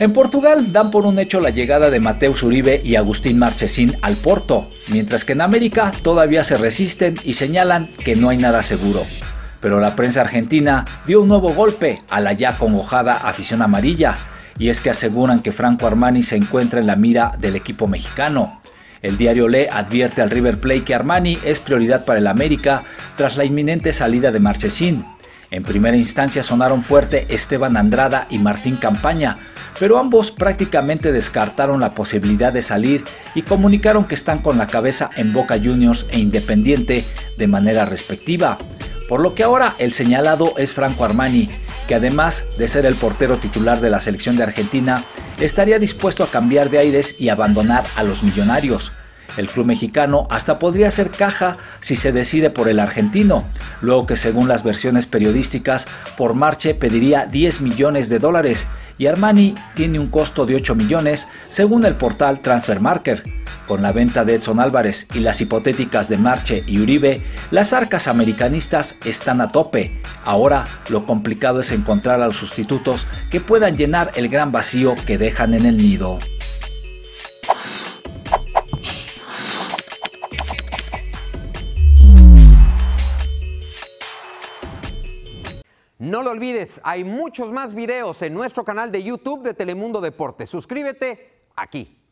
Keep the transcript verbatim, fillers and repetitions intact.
En Portugal dan por un hecho la llegada de Mateus Uribe y Agustín Marchesín al Porto, mientras que en América todavía se resisten y señalan que no hay nada seguro. Pero la prensa argentina dio un nuevo golpe a la ya acongojada afición amarilla, y es que aseguran que Franco Armani se encuentra en la mira del equipo mexicano. El diario Le advierte al River Plate que Armani es prioridad para el América tras la inminente salida de Marchesín. En primera instancia sonaron fuerte Esteban Andrada y Martín Campaña, pero ambos prácticamente descartaron la posibilidad de salir y comunicaron que están con la cabeza en Boca Juniors e Independiente de manera respectiva. Por lo que ahora el señalado es Franco Armani, que además de ser el portero titular de la selección de Argentina, estaría dispuesto a cambiar de aires y abandonar a los millonarios. El club mexicano hasta podría hacer caja si se decide por el argentino, luego que según las versiones periodísticas, por Marche pediría diez millones de dólares y Armani tiene un costo de ocho millones según el portal Transfermarker. Con la venta de Edson Álvarez y las hipotéticas de Marche y Uribe, las arcas americanistas están a tope. Ahora lo complicado es encontrar a los sustitutos que puedan llenar el gran vacío que dejan en el nido. No lo olvides, hay muchos más videos en nuestro canal de YouTube de Telemundo Deportes. Suscríbete aquí.